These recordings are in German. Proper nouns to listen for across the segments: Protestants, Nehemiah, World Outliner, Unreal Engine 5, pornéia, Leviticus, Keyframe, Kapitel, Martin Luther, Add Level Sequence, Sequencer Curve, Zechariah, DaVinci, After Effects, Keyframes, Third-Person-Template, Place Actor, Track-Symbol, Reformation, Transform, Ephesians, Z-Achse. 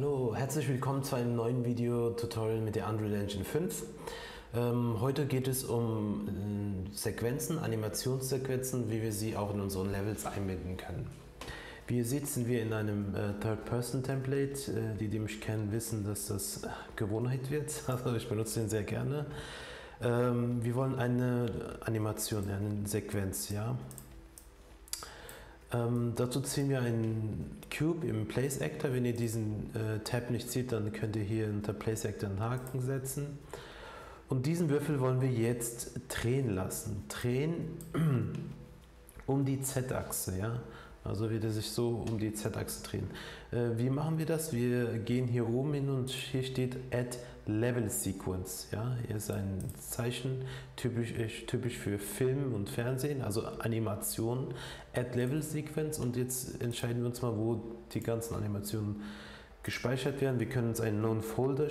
Hallo, herzlich willkommen zu einem neuen Video-Tutorial mit der Unreal Engine 5. Heute geht es um Sequenzen, Animationssequenzen, wie wir sie auch in unseren Levels einbinden können. Wie ihr seht, sind wir in einem Third-Person-Template. Die mich kennen, wissen, dass das Gewohnheit wird. Also ich benutze den sehr gerne. Wir wollen eine Animation, eine Sequenz, ja. Dazu ziehen wir einen Cube im Place Actor. Wenn ihr diesen Tab nicht seht, dann könnt ihr hier unter Place Actor einen Haken setzen. Und diesen Würfel wollen wir jetzt drehen lassen. Drehen um die Z-Achse, ja. Also wird er sich so um die Z-Achse drehen. Wie machen wir das? Wir gehen hier oben hin und hier steht Add Level Sequence. Ja, hier ist ein Zeichen, typisch für Film und Fernsehen, also Animation. Add Level Sequence, und jetzt entscheiden wir uns mal, wo die ganzen Animationen gespeichert werden. Wir können uns einen neuen Folder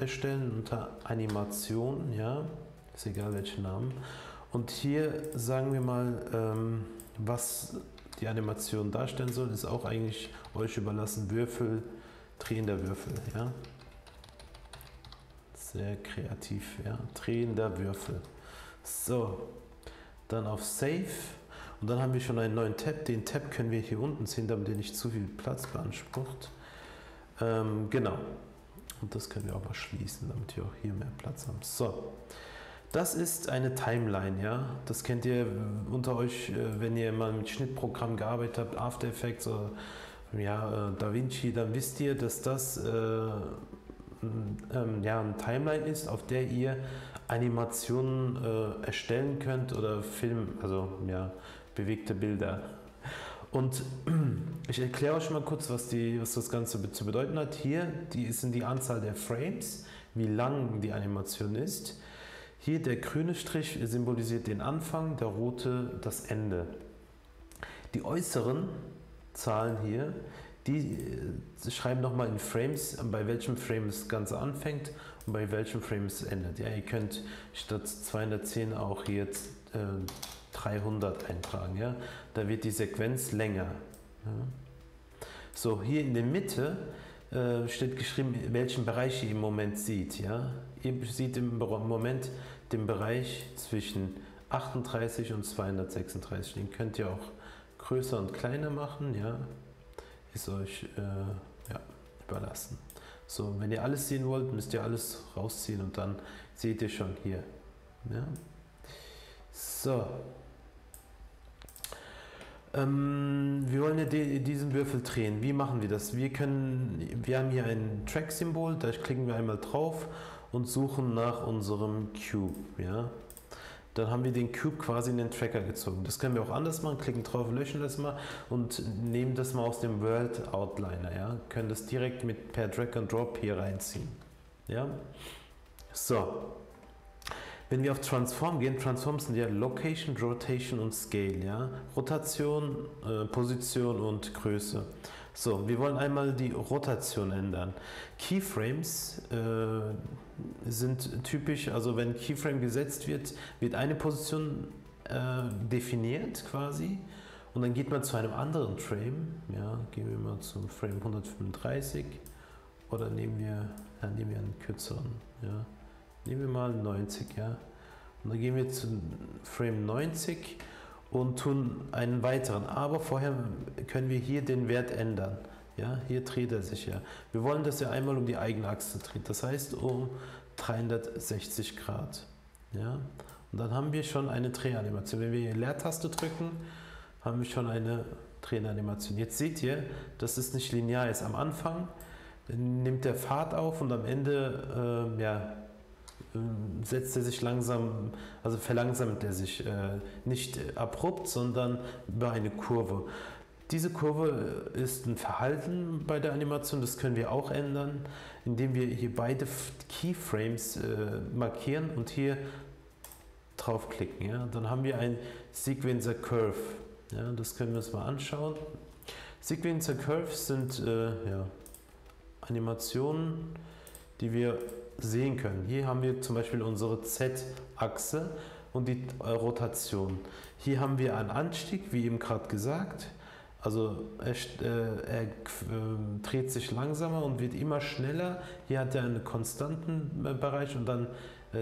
erstellen unter Animation, ja, ist egal welchen Namen. Und hier sagen wir mal, was die Animation darstellen soll, ist auch eigentlich euch überlassen. Würfel, drehender Würfel, ja. Sehr kreativ, ja. Drehender Würfel. So, dann auf Save. Und dann haben wir schon einen neuen Tab. Den Tab können wir hier unten ziehen, damit er nicht zu viel Platz beansprucht. Genau. Und das können wir auch mal schließen, damit wir auch hier mehr Platz haben. So. Das ist eine Timeline, ja. Das kennt ihr unter euch, wenn ihr mal mit Schnittprogrammen gearbeitet habt, After Effects oder ja, DaVinci, dann wisst ihr, dass das ja, eine Timeline ist, auf der ihr Animationen erstellen könnt oder Film, also ja, bewegte Bilder. Und ich erkläre euch mal kurz, was das Ganze zu bedeuten hat. Hier sind die Anzahl der Frames, wie lang die Animation ist. Hier der grüne Strich symbolisiert den Anfang, der rote das Ende. Die äußeren Zahlen hier, die schreiben nochmal in Frames, bei welchem Frame das Ganze anfängt und bei welchem Frame es endet. Ja, ihr könnt statt 210 auch jetzt 300 eintragen, ja? Da wird die Sequenz länger. Ja? So, hier in der Mitte steht geschrieben, welchen Bereich ihr im Moment seht, ja? Ihr seht im Moment den Bereich zwischen 38 und 236. Den könnt ihr auch größer und kleiner machen, ja, ist euch ja, überlassen. So, wenn ihr alles sehen wollt, müsst ihr alles rausziehen und dann seht ihr schon hier. Ja. So. Wir wollen ja diesen Würfel drehen. Wie machen wir das? Wir haben hier ein Track-Symbol, da klicken wir einmal drauf und suchen nach unserem Cube, ja. Dann haben wir den Cube quasi in den Tracker gezogen. Das können wir auch anders machen, klicken drauf, löschen das mal und nehmen das mal aus dem World Outliner, ja. Können das direkt per Drag and Drop hier reinziehen, ja. So, wenn wir auf Transform gehen, Transform sind ja Location, Rotation und Scale, ja. Rotation, Position und Größe. So, wir wollen einmal die Rotation ändern. Keyframes sind typisch, also wenn Keyframe gesetzt wird, wird eine Position definiert quasi und dann geht man zu einem anderen Frame. Ja, gehen wir mal zum Frame 135 oder nehmen wir einen kürzeren. Ja. Nehmen wir mal 90, ja. Und dann gehen wir zu Frame 90. Und tun einen weiteren, aber vorher können wir hier den Wert ändern, ja, hier dreht er sich ja. Wir wollen, dass er einmal um die eigene Achse dreht, das heißt um 360 Grad, ja, und dann haben wir schon eine Drehanimation. Wenn wir hier Leertaste drücken, haben wir schon eine Drehanimation. Jetzt seht ihr, dass es nicht linear ist. Am Anfang nimmt der Pfad auf und am Ende, ja, setzt er sich langsam, also verlangsamt er sich nicht abrupt, sondern über eine Kurve. Diese Kurve ist ein Verhalten bei der Animation, das können wir auch ändern, indem wir hier beide Keyframes markieren und hier draufklicken. Ja? Dann haben wir ein Sequencer Curve. Ja? Das können wir uns mal anschauen. Sequencer Curves sind ja, Animationen, die wir sehen können. Hier haben wir zum Beispiel unsere Z-Achse und die Rotation. Hier haben wir einen Anstieg, wie eben gerade gesagt, Also er dreht sich langsamer und wird immer schneller. Hier hat er einen konstanten Bereich und dann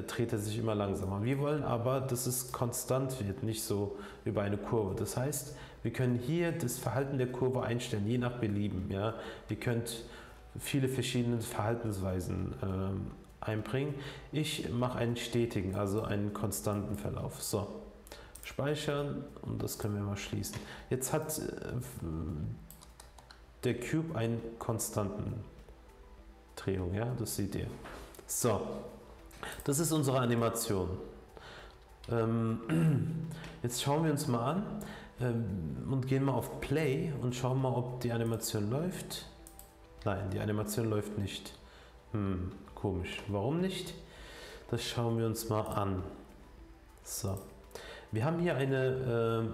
dreht er sich immer langsamer. Wir wollen aber, dass es konstant wird, nicht so über eine Kurve. Das heißt, wir können hier das Verhalten der Kurve einstellen, je nach Belieben. Ja? Ihr könnt viele verschiedene Verhaltensweisen einbringen. Ich mache einen stetigen, also einen konstanten Verlauf. So. Speichern und das können wir mal schließen. Jetzt hat der Cube einen konstanten Drehung, ja, das seht ihr. So, das ist unsere Animation. Jetzt schauen wir uns mal an und gehen mal auf Play und schauen mal, ob die Animation läuft. Nein, die Animation läuft nicht. Komisch, warum nicht? Das schauen wir uns mal an. So. Wir haben hier eine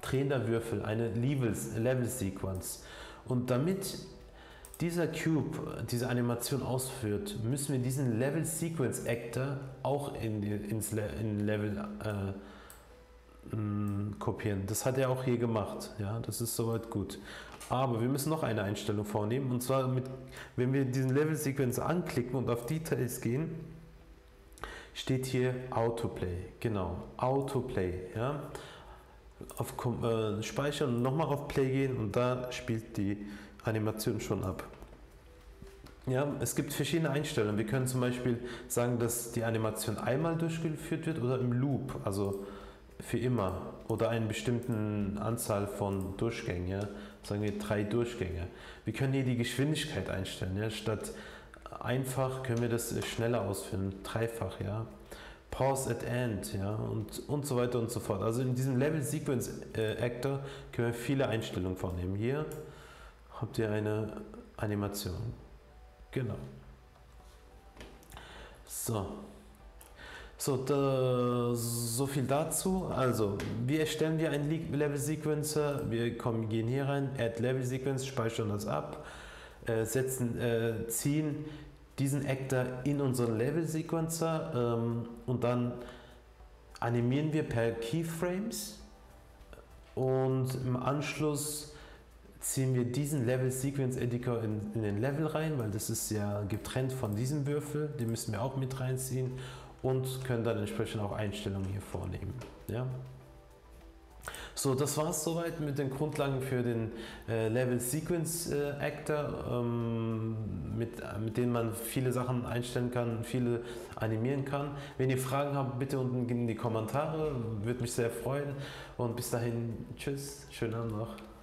drehender Würfel, eine Level Sequence. Und damit dieser Cube diese Animation ausführt, müssen wir diesen Level Sequence Actor auch in Level kopieren. Das hat er auch hier gemacht. Ja, das ist soweit gut. Aber wir müssen noch eine Einstellung vornehmen. Und zwar, wenn wir diesen Level Sequence anklicken und auf Details gehen, steht hier Autoplay, genau, Autoplay, ja, auf Speichern und nochmal auf Play gehen und da spielt die Animation schon ab. Ja, es gibt verschiedene Einstellungen, wir können zum Beispiel sagen, dass die Animation einmal durchgeführt wird oder im Loop, also für immer oder eine bestimmte Anzahl von Durchgängen, ja, sagen wir 3 Durchgänge. Wir können hier die Geschwindigkeit einstellen, ja, statt einfach können wir das schneller ausführen, dreifach, ja. Pause at End, ja, und so weiter und so fort. Also in diesem Level Sequence Actor können wir viele Einstellungen vornehmen. Hier habt ihr eine Animation. Genau. So. So viel dazu. Also, wie erstellen wir einen Level Sequencer? Wir gehen hier rein, Add Level Sequence, speichern das ab. Ziehen diesen Actor in unseren Level Sequencer und dann animieren wir per Keyframes und im Anschluss ziehen wir diesen Level Sequence Editor in den Level rein, weil das ist ja getrennt von diesem Würfel, den müssen wir auch mit reinziehen und können dann entsprechend auch Einstellungen hier vornehmen. Ja? So, das war es soweit mit den Grundlagen für den Level Sequence Actor, mit denen man viele Sachen einstellen kann, viele animieren kann. Wenn ihr Fragen habt, bitte unten in die Kommentare, würde mich sehr freuen und bis dahin, tschüss, schönen Abend noch.